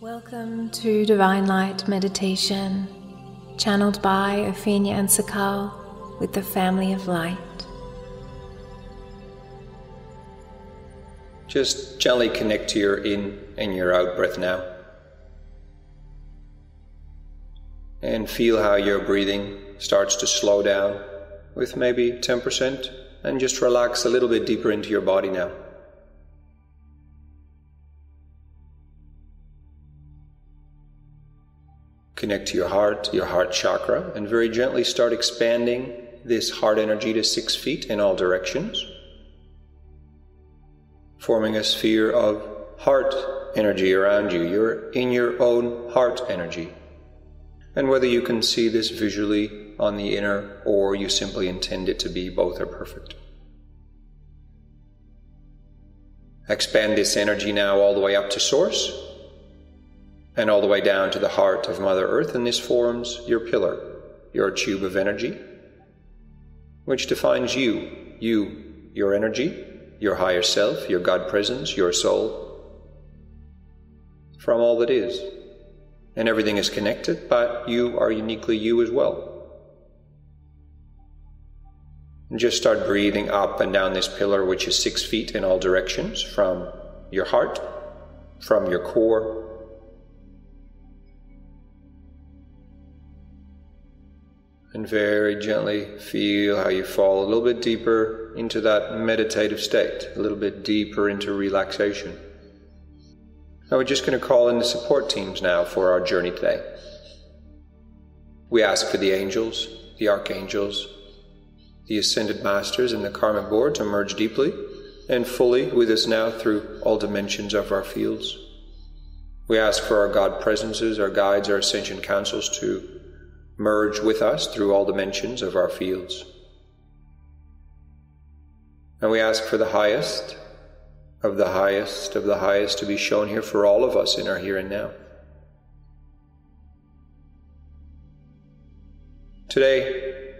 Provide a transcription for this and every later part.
Welcome to Divine Light Meditation, channeled by Opheana and Sakal with the Family of Light. Just gently connect to your in and your out breath now. And feel how your breathing starts to slow down with maybe 10%, and just relax a little bit deeper into your body now. Connect to your heart chakra, and very gently start expanding this heart energy to 6 feet in all directions, forming a sphere of heart energy around you. You're in your own heart energy. And whether you can see this visually on the inner or you simply intend it to be, both are perfect. Expand this energy now all the way up to source, and all the way down to the heart of Mother Earth, and this forms your pillar, your tube of energy, which defines you, your energy, your higher self, your God presence, your soul, from all that is. And everything is connected, but you are uniquely you as well. And just start breathing up and down this pillar, which is 6 feet in all directions, from your heart, from your core, and very gently feel how you fall a little bit deeper into that meditative state, a little bit deeper into relaxation. Now we're just going to call in the support teams now for our journey today. We ask for the angels, the archangels, the ascended masters, and the karmic board to merge deeply and fully with us now through all dimensions of our fields. We ask for our God presences, our guides, our ascension councils to merge with us through all dimensions of our fields. And we ask for the highest of the highest of the highest to be shown here for all of us in our here and now. Today,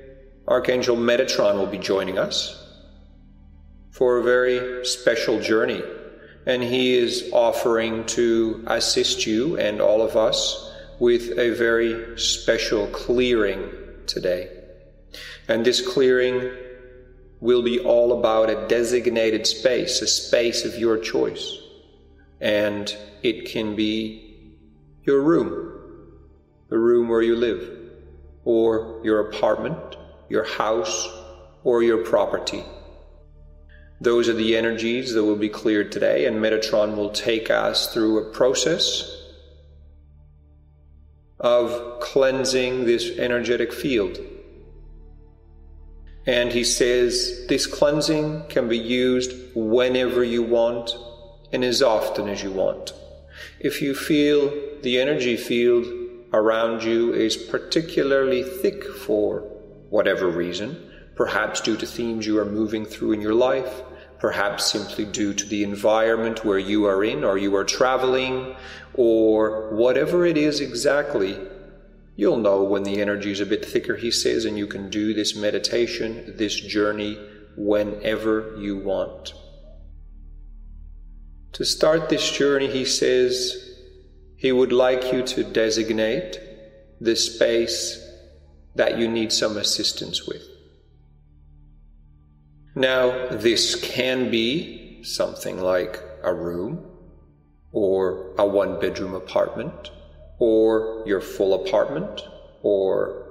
Archangel Metatron will be joining us for a very special journey, and he is offering to assist you and all of us with a very special clearing today. And this clearing will be all about a designated space, a space of your choice. And it can be your room, the room where you live, or your apartment, your house, or your property. Those are the energies that will be cleared today, and Metatron will take us through a process of cleansing this energetic field. And he says this cleansing can be used whenever you want and as often as you want. If you feel the energy field around you is particularly thick for whatever reason, perhaps due to themes you are moving through in your life, perhaps simply due to the environment where you are in, or you are traveling, or whatever it is exactly, you'll know when the energy is a bit thicker, he says, and you can do this meditation, this journey, whenever you want. To start this journey, he says, he would like you to designate the space that you need some assistance with. Now, this can be something like a room, or a one-bedroom apartment, or your full apartment, or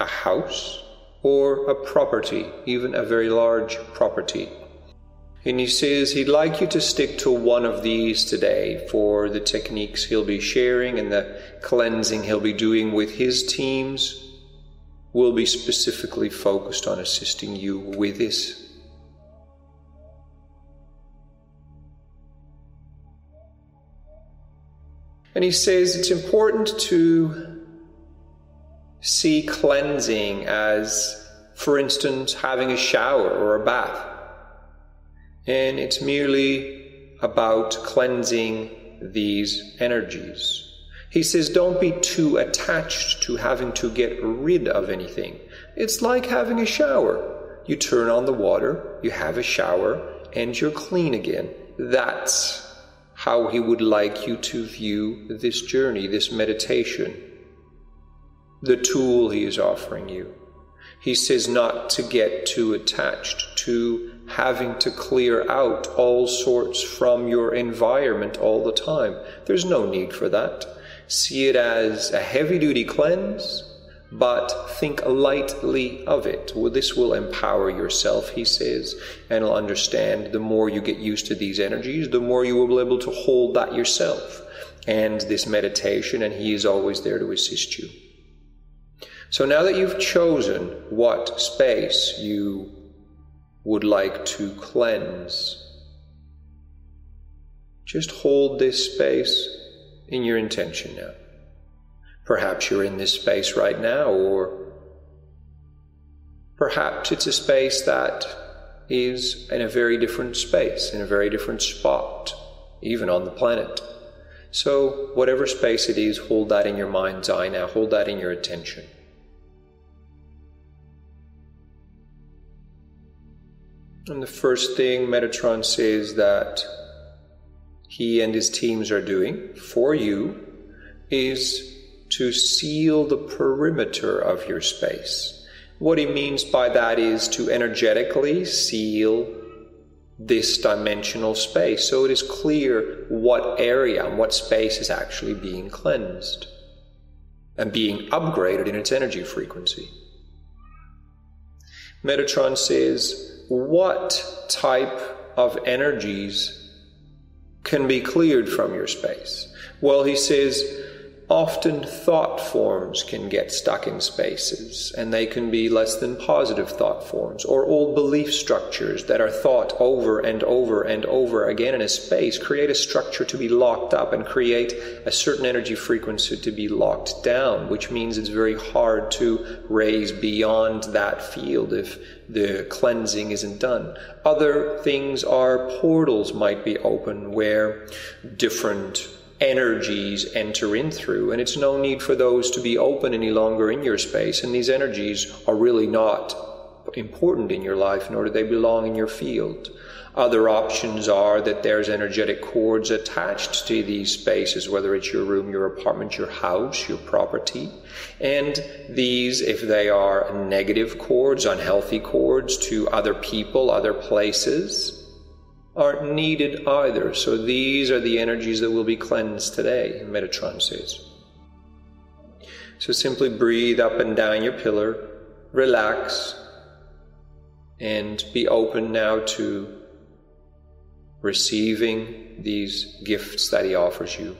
a house, or a property, even a very large property. And he says he'd like you to stick to one of these today for the techniques he'll be sharing, and the cleansing he'll be doing with his teams will be specifically focused on assisting you with this. And he says it's important to see cleansing as, for instance, having a shower or a bath. And it's merely about cleansing these energies. He says, don't be too attached to having to get rid of anything. It's like having a shower. You turn on the water, you have a shower, and you're clean again. That's how he would like you to view this journey, this meditation, the tool he is offering you. He says not to get too attached to having to clear out all sorts from your environment all the time. There's no need for that. See it as a heavy-duty cleanse, but think lightly of it. Well, this will empower yourself, he says, and will understand the more you get used to these energies, the more you will be able to hold that yourself and this meditation, and he is always there to assist you. So now that you've chosen what space you would like to cleanse, just hold this space in your intention now. Perhaps you're in this space right now, or perhaps it's a space that is in a very different space, in a very different spot, even on the planet. So whatever space it is, hold that in your mind's eye now, hold that in your attention. And the first thing Metatron says that he and his teams are doing for you is to seal the perimeter of your space. What he means by that is to energetically seal this dimensional space so it is clear what area and what space is actually being cleansed and being upgraded in its energy frequency. Metatron says, what type of energies can be cleared from your space? Well, he says, often thought forms can get stuck in spaces, and they can be less than positive thought forms, or old belief structures that are thought over and over and over again in a space, create a structure to be locked up and create a certain energy frequency to be locked down, which means it's very hard to raise beyond that field if the cleansing isn't done. Other things are portals might be open where different energies enter in through, and it's no need for those to be open any longer in your space, and these energies are really not important in your life, nor do they belong in your field. Other options are that there's energetic cords attached to these spaces, whether it's your room, your apartment, your house, your property, and these, if they are negative cords, unhealthy cords to other people, other places, aren't needed either. So these are the energies that will be cleansed today, Metatron says. So simply breathe up and down your pillar, relax, and be open now to receiving these gifts that he offers you.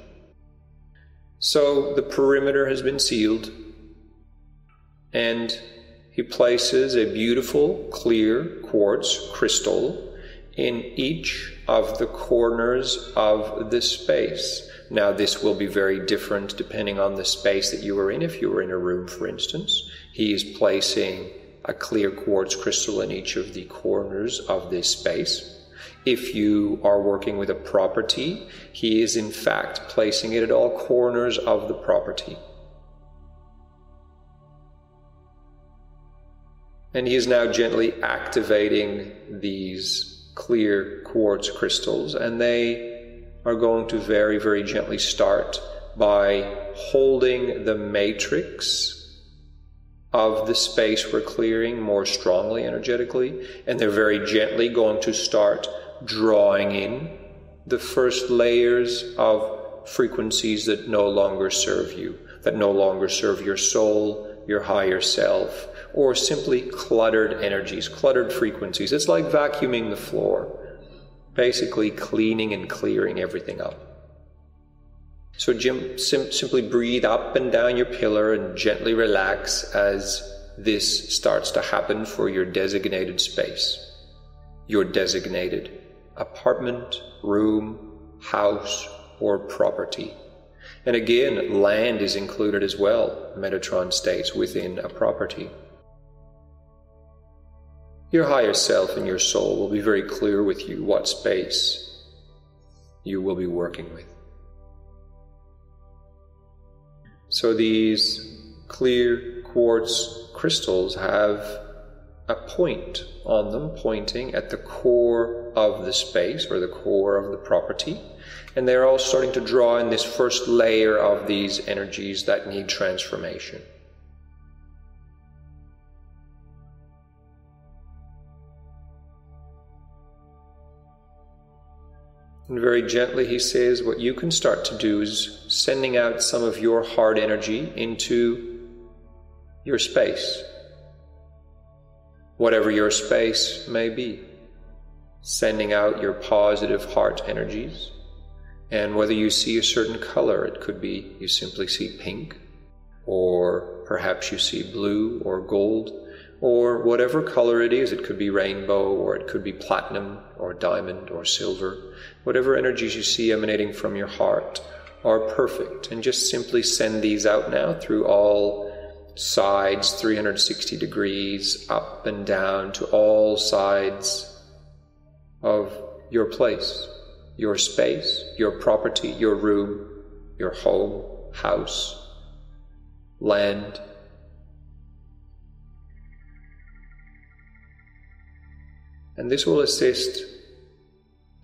So the perimeter has been sealed, and he places a beautiful clear quartz crystal in each of the corners of the space. Now this will be very different depending on the space that you are in. If you were in a room, for instance, he is placing a clear quartz crystal in each of the corners of this space. If you are working with a property, he is in fact placing it at all corners of the property. And he is now gently activating these clear quartz crystals, and they are going to very, very gently start by holding the matrix of the space we're clearing more strongly energetically, and they're very gently going to start drawing in the first layers of frequencies that no longer serve you, that no longer serve your soul, your higher self, or simply cluttered energies, cluttered frequencies. It's like vacuuming the floor, basically cleaning and clearing everything up. So simply breathe up and down your pillar and gently relax as this starts to happen for your designated space, your designated apartment, room, house, or property. And again, land is included as well, Metatron states, within a property. Your higher self and your soul will be very clear with you what space you will be working with. So these clear quartz crystals have a point on them pointing at the core of the space or the core of the property, and they're all starting to draw in this first layer of these energies that need transformation. And very gently he says, what you can start to do is sending out some of your hard energy into your space, whatever your space may be, sending out your positive heart energies. And whether you see a certain color, it could be you simply see pink, or perhaps you see blue or gold, or whatever color it is. It could be rainbow, or it could be platinum or diamond or silver. Whatever energies you see emanating from your heart are perfect, and just simply send these out now through all sides, 360 degrees, up and down, to all sides of your place, your space, your property, your room, your home, house, land. And this will assist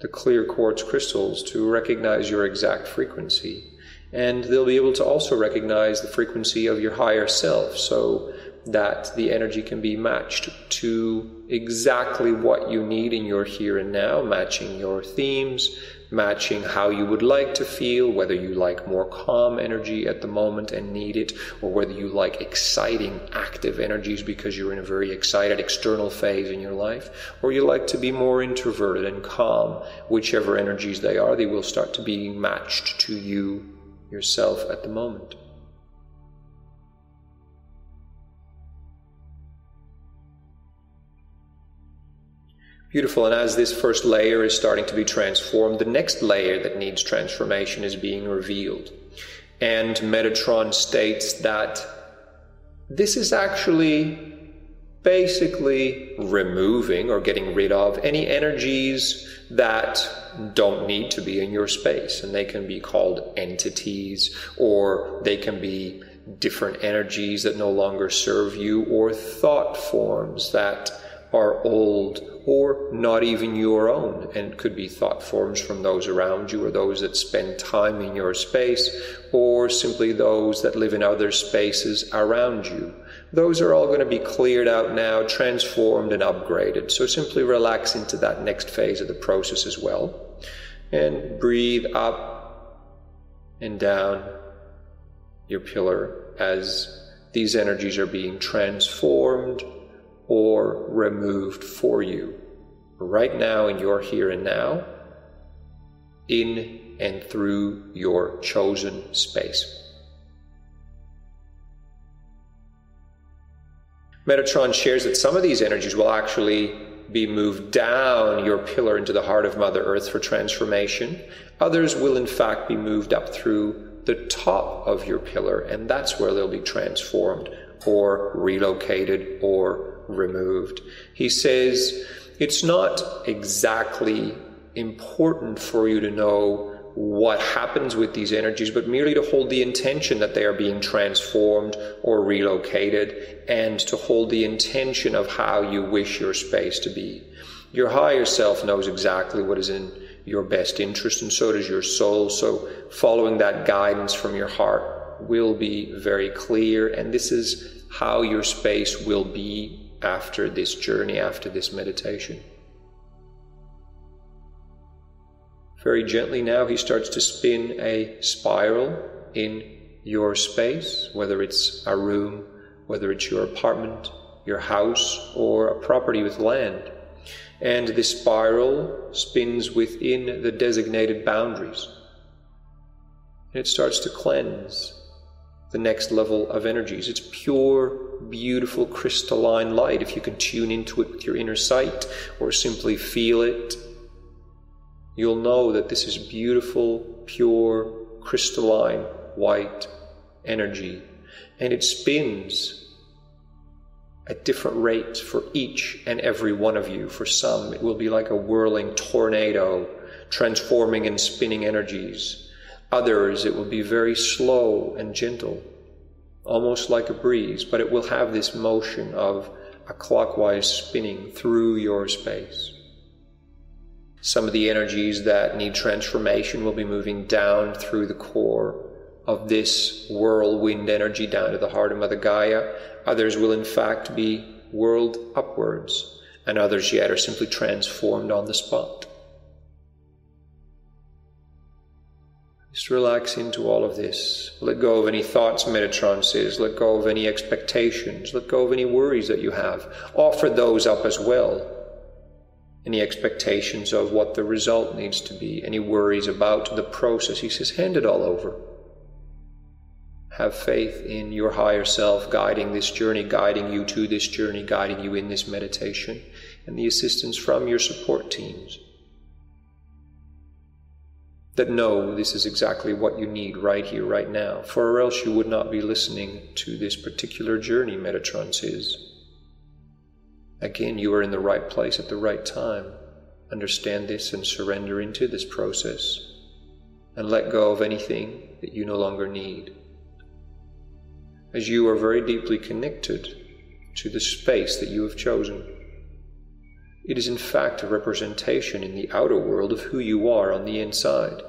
the clear quartz crystals to recognize your exact frequency. And they'll be able to also recognize the frequency of your higher self, so that the energy can be matched to exactly what you need in your here and now, matching your themes, matching how you would like to feel, whether you like more calm energy at the moment and need it, or whether you like exciting, active energies because you're in a very excited external phase in your life, or you like to be more introverted and calm. Whichever energies they are, they will start to be matched to you, yourself at the moment. Beautiful. And as this first layer is starting to be transformed, the next layer that needs transformation is being revealed. And Metatron states that this is actually basically removing or getting rid of any energies that don't need to be in your space. And they can be called entities, or they can be different energies that no longer serve you, or thought forms that are old or not even your own. And it could be thought forms from those around you, or those that spend time in your space, or simply those that live in other spaces around you. Those are all going to be cleared out now, transformed and upgraded. So simply relax into that next phase of the process as well. And breathe up and down your pillar as these energies are being transformed or removed for you right now in your here and now, in and through your chosen space. Metatron shares that some of these energies will actually be moved down your pillar into the heart of Mother Earth for transformation. Others will in fact be moved up through the top of your pillar, and that's where they'll be transformed or relocated or removed. He says it's not exactly important for you to know what happens with these energies, but merely to hold the intention that they are being transformed or relocated, and to hold the intention of how you wish your space to be. Your higher self knows exactly what is in your best interest, and so does your soul. So following that guidance from your heart will be very clear, and this is how your space will be after this journey, after this meditation. Very gently now he starts to spin a spiral in your space, whether it's a room, whether it's your apartment, your house, or a property with land. And this spiral spins within the designated boundaries. And it starts to cleanse the next level of energies. It's pure, beautiful, crystalline light. If you can tune into it with your inner sight, or simply feel it, you'll know that this is beautiful, pure, crystalline, white energy. And it spins at different rates for each and every one of you. For some, it will be like a whirling tornado, transforming and spinning energies. Others, it will be very slow and gentle, almost like a breeze, but it will have this motion of a clockwise spinning through your space. Some of the energies that need transformation will be moving down through the core of this whirlwind energy down to the heart of Mother Gaia. Others will in fact be whirled upwards, and others yet are simply transformed on the spot. Just relax into all of this. Let go of any thoughts, Metatron says. Let go of any expectations. Let go of any worries that you have. Offer those up as well. Any expectations of what the result needs to be. Any worries about the process. He says, hand it all over. Have faith in your higher self guiding this journey, guiding you to this journey, guiding you in this meditation, and the assistance from your support teams that know this is exactly what you need right here, right now, for else you would not be listening to this particular journey, Metatron says. Again, you are in the right place at the right time. Understand this and surrender into this process, and let go of anything that you no longer need. As you are very deeply connected to the space that you have chosen, it is in fact a representation in the outer world of who you are on the inside.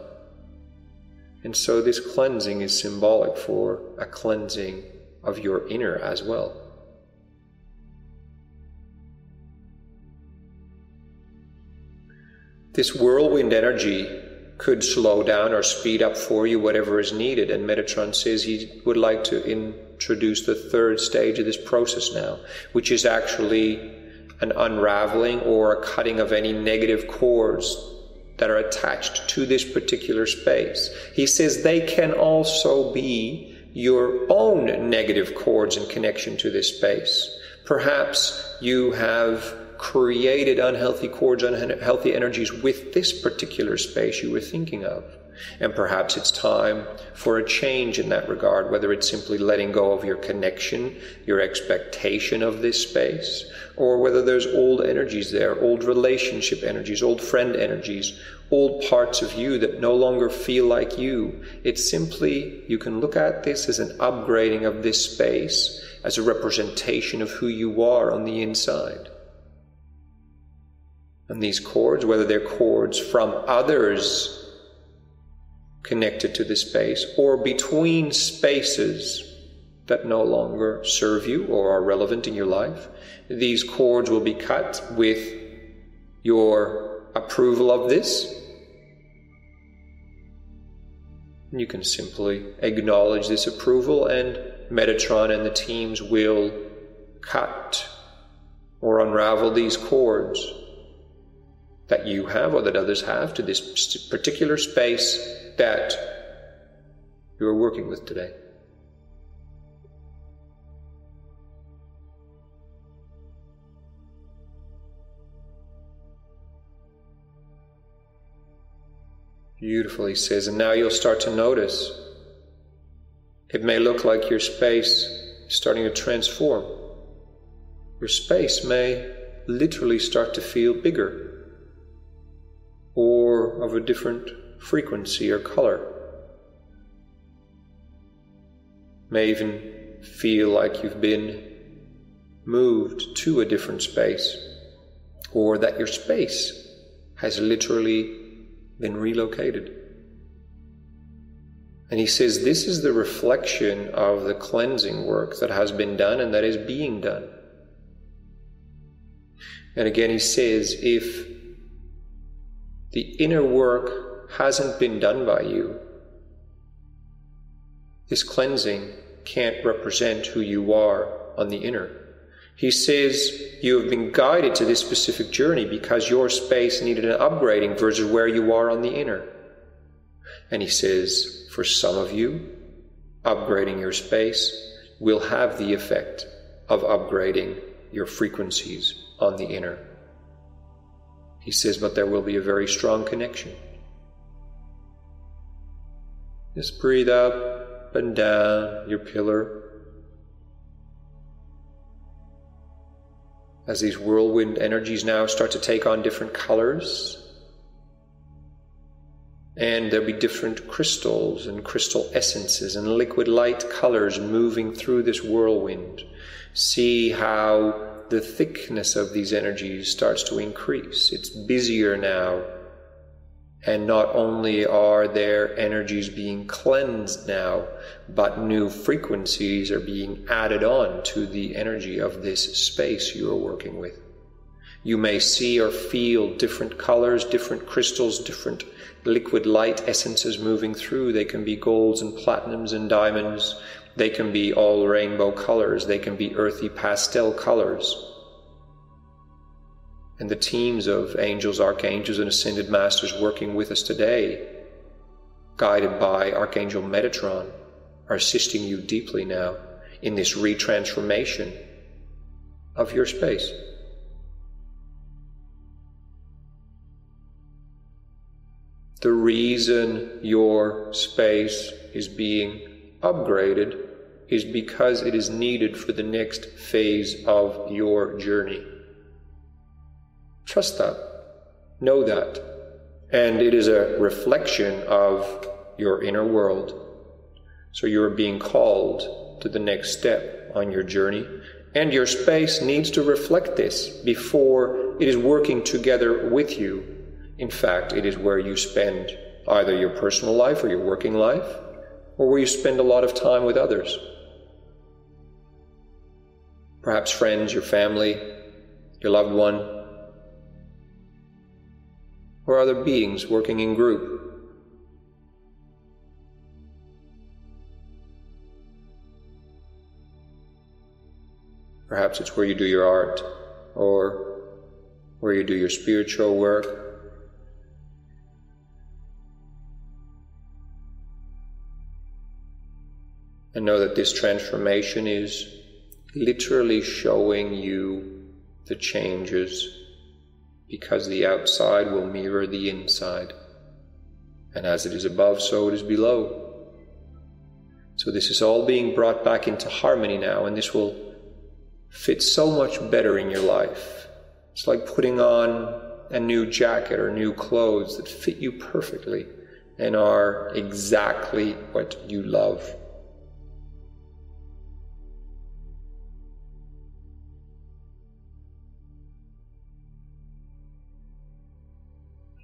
And so this cleansing is symbolic for a cleansing of your inner as well. This whirlwind energy could slow down or speed up for you whatever is needed, and Metatron says he would like to introduce the third stage of this process now, which is actually an unraveling or a cutting of any negative cords that are attached to this particular space. He says they can also be your own negative cords in connection to this space. Perhaps you have created unhealthy cords, unhealthy energies with this particular space you were thinking of. And perhaps it's time for a change in that regard, whether it's simply letting go of your connection, your expectation of this space, or whether there's old energies there, old relationship energies, old friend energies, old parts of you that no longer feel like you. It's simply, you can look at this as an upgrading of this space, as a representation of who you are on the inside. And these cords, whether they're cords from others connected to this space, or between spaces that no longer serve you or are relevant in your life, these cords will be cut with your approval of this. And you can simply acknowledge this approval, and Metatron and the teams will cut or unravel these cords that you have or that others have to this particular space that you are working with today. Beautiful, he says, and now you'll start to notice it may look like your space is starting to transform. Your space may literally start to feel bigger, or of a different frequency or color. May even feel like you've been moved to a different space, or that your space has literally been relocated. And he says this is the reflection of the cleansing work that has been done and that is being done. And again he says, if the inner work hasn't been done by you, this cleansing can't represent who you are on the inner. He says you have been guided to this specific journey because your space needed an upgrading versus where you are on the inner. And he says for some of you, upgrading your space will have the effect of upgrading your frequencies on the inner. He says, but there will be a very strong connection. Just breathe up and down your pillar as these whirlwind energies now start to take on different colors. And there'll be different crystals and crystal essences and liquid light colors moving through this whirlwind. See how the thickness of these energies starts to increase. It's busier now. And not only are their energies being cleansed now, but new frequencies are being added on to the energy of this space you are working with. You may see or feel different colors, different crystals, different liquid light essences moving through. They can be golds and platinums and diamonds. They can be all rainbow colors. They can be earthy pastel colors. And the teams of angels, archangels, and ascended masters working with us today, guided by Archangel Metatron, are assisting you deeply now in this retransformation of your space. The reason your space is being upgraded is because it is needed for the next phase of your journey. Trust that, know that, and it is a reflection of your inner world. So you're being called to the next step on your journey, and your space needs to reflect this before it is working together with you. In fact, it is where you spend either your personal life or your working life, or where you spend a lot of time with others. Perhaps friends, your family, your loved one, or other beings working in group. Perhaps it's where you do your art, or where you do your spiritual work. And know that this transformation is literally showing you the changes, because the outside will mirror the inside. And as it is above, so it is below. So this is all being brought back into harmony now, and this will fit so much better in your life. It's like putting on a new jacket or new clothes that fit you perfectly and are exactly what you love.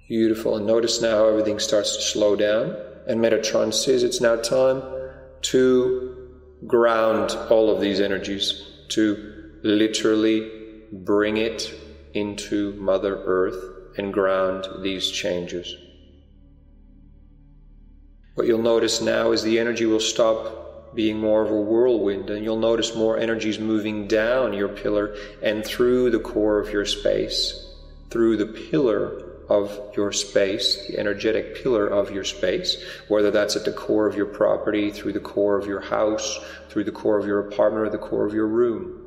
Beautiful. And notice now how everything starts to slow down. And Metatron says it's now time to ground all of these energies, to literally bring it into Mother Earth and ground these changes. What you'll notice now is the energy will stop being more of a whirlwind, and you'll notice more energies moving down your pillar and through the core of your space, through the pillar of your space, the energetic pillar of your space, whether that's at the core of your property, through the core of your house, through the core of your apartment, or the core of your room.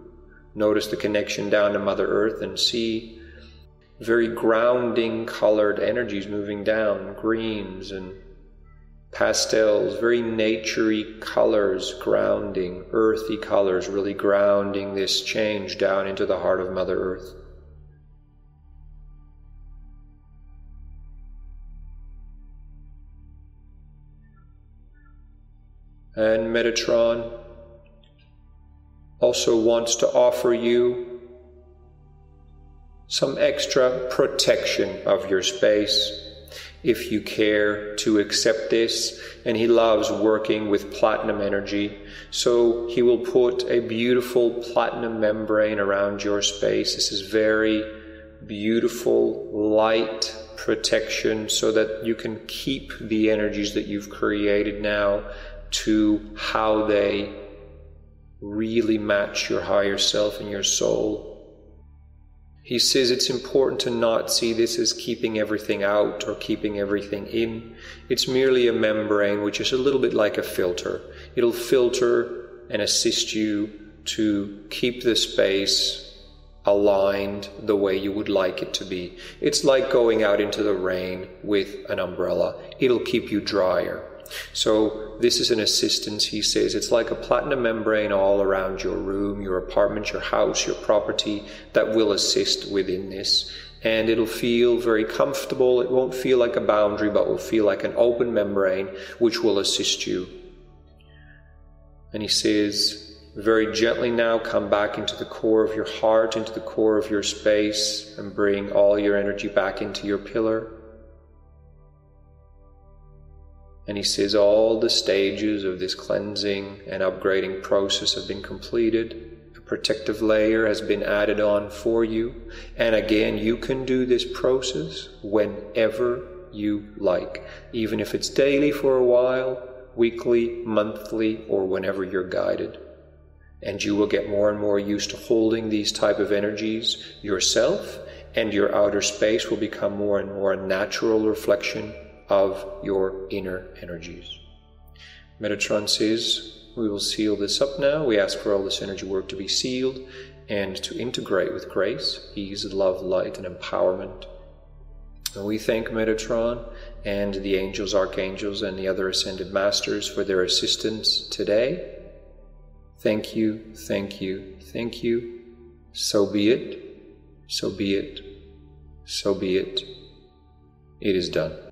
Notice the connection down to Mother Earth and see very grounding colored energies moving down, greens and pastels, very naturey colors grounding, earthy colors really grounding this change down into the heart of Mother Earth. And Metatron also wants to offer you some extra protection of your space if you care to accept this. And he loves working with platinum energy, so he will put a beautiful platinum membrane around your space. This is very beautiful light protection so that you can keep the energies that you've created now to how they really match your higher self and your soul. He says it's important to not see this as keeping everything out or keeping everything in. It's merely a membrane, which is a little bit like a filter. It'll filter and assist you to keep the space aligned the way you would like it to be. It's like going out into the rain with an umbrella. It'll keep you drier. So this is an assistance, he says. It's like a platinum membrane all around your room, your apartment, your house, your property, that will assist within this. And it'll feel very comfortable. It won't feel like a boundary, but will feel like an open membrane, which will assist you. And he says, Very gently now come back into the core of your heart, into the core of your space, and bring all your energy back into your pillar. And he says all the stages of this cleansing and upgrading process have been completed. A protective layer has been added on for you. And again, you can do this process whenever you like, even if it's daily for a while, weekly, monthly, or whenever you're guided. And you will get more and more used to holding these type of energies yourself, and your outer space will become more and more a natural reflection of your inner energies. Metatron says, we will seal this up now. We ask for all this energy work to be sealed and to integrate with grace, ease, love, light, and empowerment. And we thank Metatron and the angels, archangels, and the other ascended masters for their assistance today. Thank you, thank you, thank you. So be it, so be it, so be it. It is done.